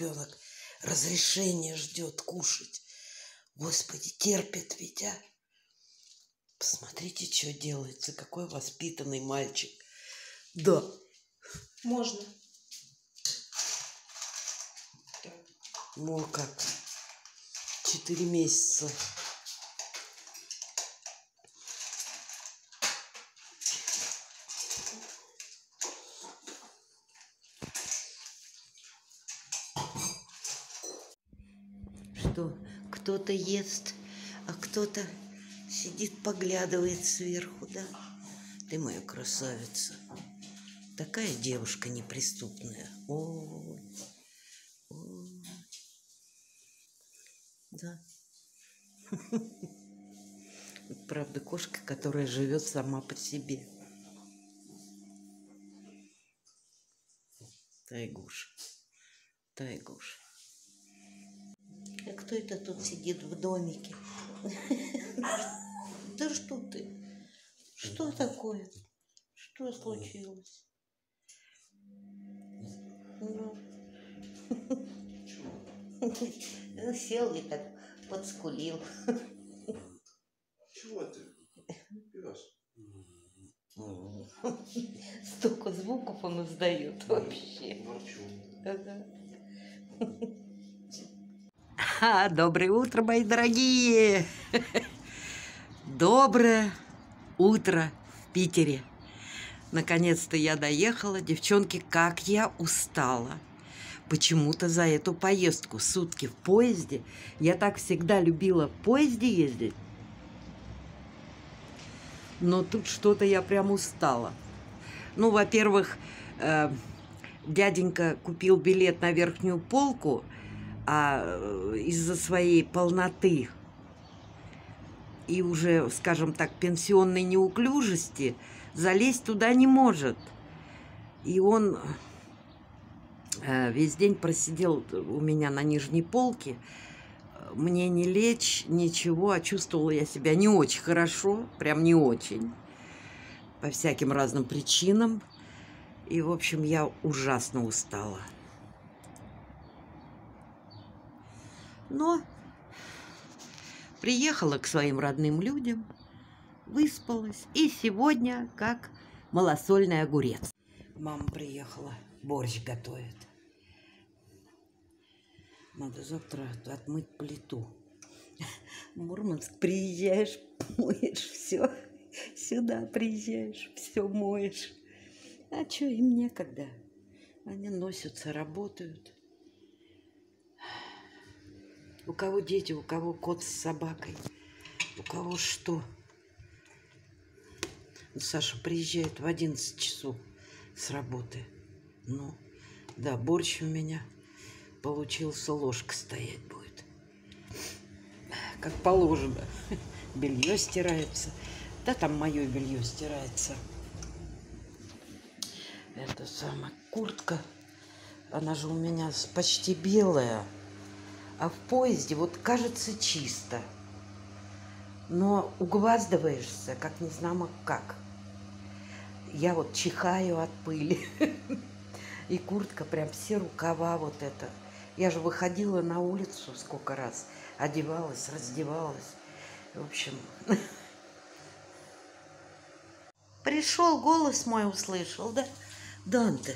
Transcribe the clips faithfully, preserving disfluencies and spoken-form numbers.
ребенок разрешение ждет кушать. Господи, терпит ведь, а? Посмотрите, что делается. Какой воспитанный мальчик. Да. Можно. Ну как. Четыре месяца. Что, кто-то ест, а кто-то сидит, поглядывает сверху, да? Ты моя красавица. Такая девушка неприступная. Ой. Ой. Да. Правда, кошка, которая живет сама по себе. Тайгуш. Тайгуш. А кто это тут сидит в домике? Да что ты? Что такое? Что случилось? Ну. Чего? Сел и так подскулил. Чего ты? Пёс. Столько звуков он издает вообще. Ага. А, доброе утро, мои дорогие! Доброе утро в Питере! Наконец-то я доехала. Девчонки, как я устала! Почему-то за эту поездку. Сутки в поезде. Я так всегда любила в поезде ездить. Но тут что-то я прям устала. Ну, во-первых, э, дяденька купил билет на верхнюю полку, а из-за своей полноты и уже, скажем так, пенсионной неуклюжести залезть туда не может. И он весь день просидел у меня на нижней полке. Мне не лечь, ничего, а чувствовала я себя не очень хорошо, прям не очень, по всяким разным причинам. И, в общем, я ужасно устала. Но приехала к своим родным людям, выспалась. И сегодня как малосольный огурец. Мама приехала, борщ готовит. Надо завтра отмыть плиту. В Мурманск приезжаешь, моешь все. Сюда приезжаешь, все моешь. А что им некогда? Они носятся, работают. У кого дети, у кого кот с собакой, у кого что. Саша приезжает в одиннадцать часов с работы. Ну, да, борщ у меня получился, ложка стоять будет. Как положено. Белье стирается. Да, там мое белье стирается. Это самая куртка. Она же у меня почти белая. А в поезде вот кажется чисто, но угваздываешься, как не знамо как. Я вот чихаю от пыли. И куртка прям все рукава вот это. Я же выходила на улицу сколько раз, одевалась, раздевалась. В общем, пришел голос мой, услышал, да? Данте.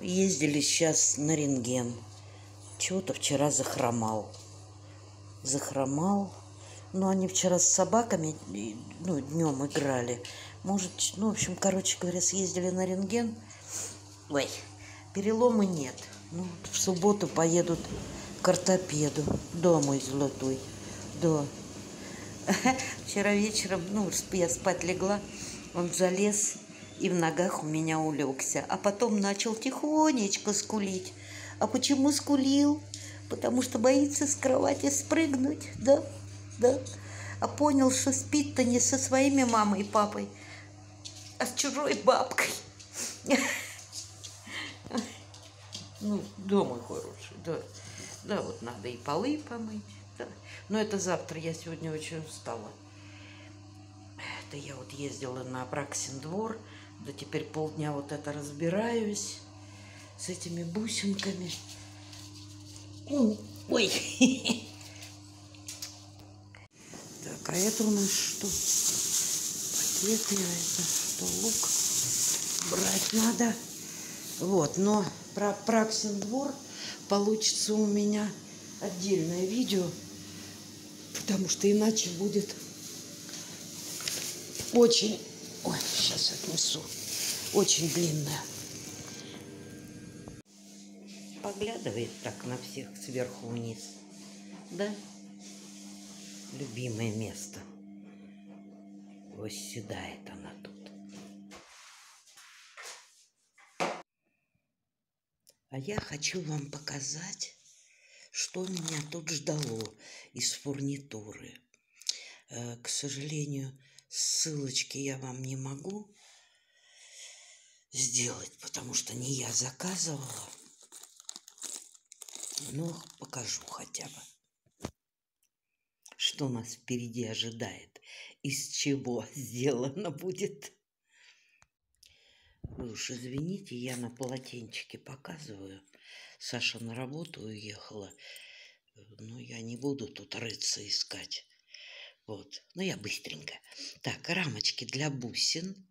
Ездили сейчас на рентген. Чего-то вчера захромал. Захромал. Ну, они вчера с собаками, ну, днем играли. Может, ну, в общем, короче говоря, съездили на рентген. Ой, перелома нет. Ну, в субботу поедут к ортопеду. Да, мой золотой. Да. Вчера вечером, ну, я спать легла, он залез и в ногах у меня улегся. А потом начал тихонечко скулить. А почему скулил? Потому что боится с кровати спрыгнуть, да, да. А понял, что спит-то не со своими мамой и папой, а с чужой бабкой. Ну, дома хороший, да. Да, вот надо и полы помыть. Но это завтра, я сегодня очень устала. Это я вот ездила на Праксин двор, да теперь полдня вот это разбираюсь. С этими бусинками. Ой. Так, а это у нас что? Пакетная, это что, лук? Брать надо. Вот, но про Праксин двор получится у меня отдельное видео, потому что иначе будет очень... Ой, сейчас отнесу. Очень длинное. Поглядывает так на всех сверху вниз. Да? Любимое место. Восседает она тут. А я хочу вам показать, что меня тут ждало из фурнитуры. К сожалению, ссылочки я вам не могу сделать, потому что не я заказывала. Ну, покажу хотя бы, что нас впереди ожидает, из чего сделано будет. Вы уж извините, я на полотенчике показываю. Саша на работу уехала, но я не буду тут рыться, искать. Вот, ну я быстренько. Так, рамочки для бусин.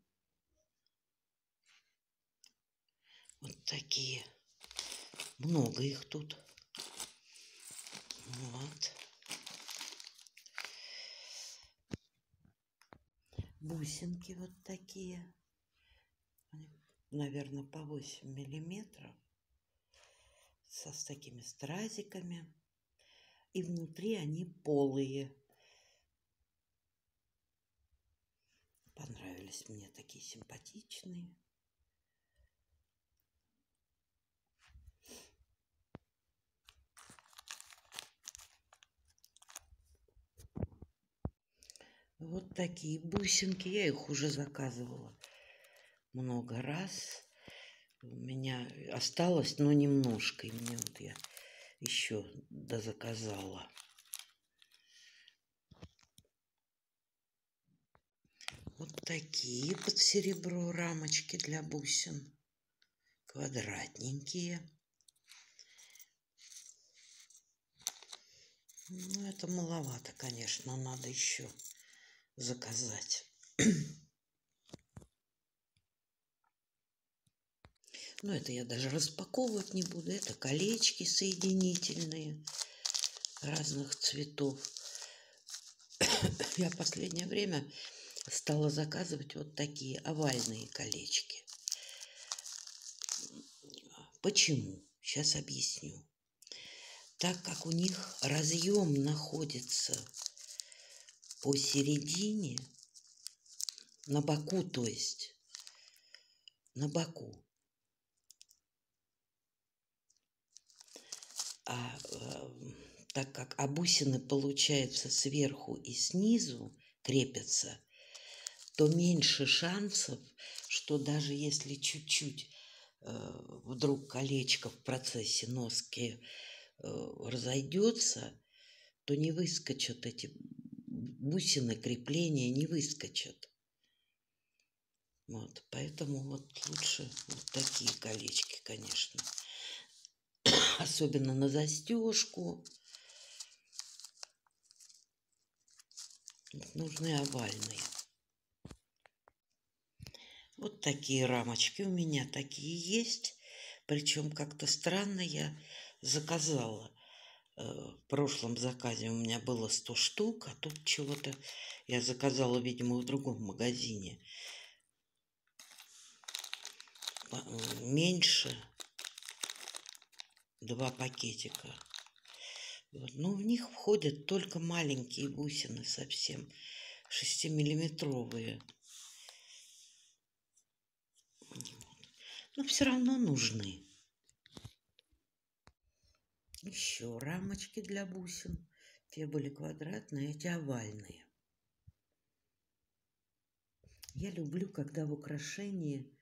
Вот такие. Много их тут. Вот. Бусинки вот такие. Наверное, по восемь миллиметров. Со, с такими стразиками. И внутри они полые. Понравились мне, такие симпатичные. Вот такие бусинки. Я их уже заказывала много раз. У меня осталось, но немножко. И мне вот я еще дозаказала. Вот такие под серебро рамочки для бусин. Квадратненькие. Ну, это маловато, конечно. Надо еще заказать. Но это я даже распаковывать не буду. Это колечки соединительные разных цветов. Я в последнее время стала заказывать вот такие овальные колечки. Почему? Сейчас объясню. Так как у них разъем находится посередине, на боку, то есть, на боку. А э, так как а бусины, получается, сверху и снизу крепятся, то меньше шансов, что даже если чуть-чуть э, вдруг колечко в процессе носки э, разойдется, то не выскочат эти бусины, крепления не выскочат. Вот, поэтому вот лучше вот такие колечки, конечно. Особенно на застежку. Нужны овальные. Вот такие рамочки у меня такие есть. Причем как-то странно я заказала. В прошлом заказе у меня было сто штук, а тут чего-то я заказала, видимо, в другом магазине. Меньше. Два пакетика. Вот. Но в них входят только маленькие бусины совсем. шестимиллиметровые. Но все равно нужны. Еще рамочки для бусин. Те были квадратные, эти овальные. Я люблю, когда в украшении,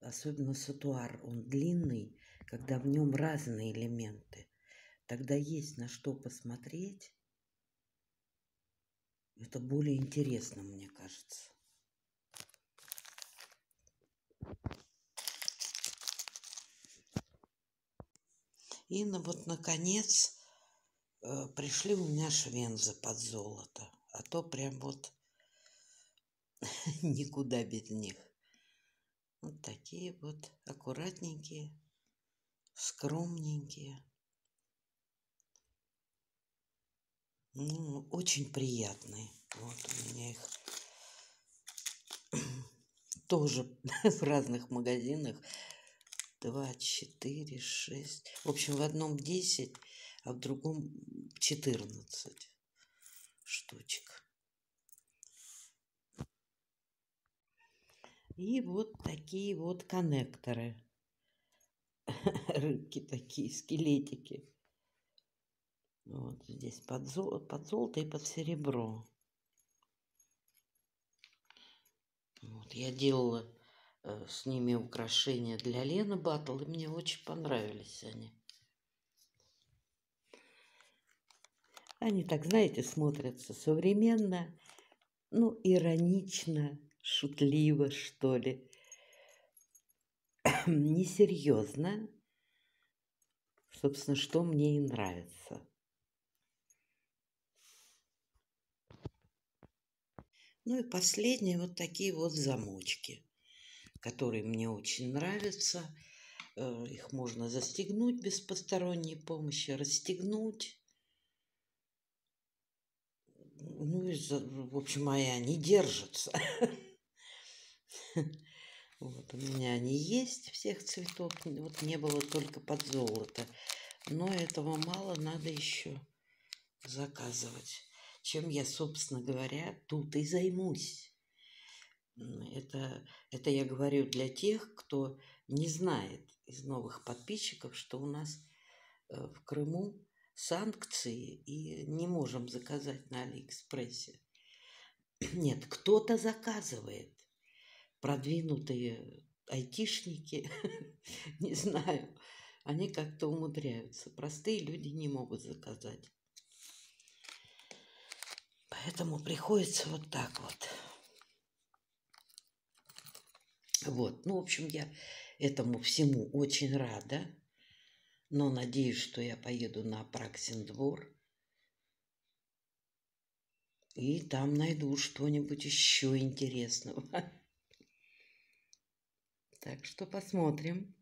особенно сатуар, он длинный, когда в нем разные элементы. Тогда есть на что посмотреть. Это более интересно, мне кажется. И ну, вот, наконец, пришли у меня швензы под золото, а то прям вот никуда без них. Вот такие вот аккуратненькие, скромненькие. Ну, очень приятные. Вот у меня их тоже в разных магазинах. Два, четыре, шесть. В общем, в одном десять, а в другом четырнадцать штучек. И вот такие вот коннекторы. Рыбки такие, скелетики. Вот здесь под золо, под золото и под серебро. Вот, я делала э, с ними украшения для Лены Батл, и мне очень понравились они. Они так, знаете, смотрятся современно, ну, иронично, шутливо, что ли. Несерьезно. Собственно, что мне и нравится. Ну и последние вот такие вот замочки, которые мне очень нравятся. Их можно застегнуть без посторонней помощи, расстегнуть. Ну и, в общем, они держатся. Вот у меня они есть, всех цветов. Вот не было только под золото. Но этого мало, надо еще заказывать. Чем я, собственно говоря, тут и займусь. Это, это я говорю для тех, кто не знает из новых подписчиков, что у нас в Крыму санкции и не можем заказать на Алиэкспрессе. Нет, кто-то заказывает. Продвинутые айтишники, не знаю, они как-то умудряются. Простые люди не могут заказать. Поэтому приходится вот так вот. Вот. Ну, в общем, я этому всему очень рада. Но надеюсь, что я поеду на Праксин двор. И там найду что-нибудь еще интересного. Так что посмотрим.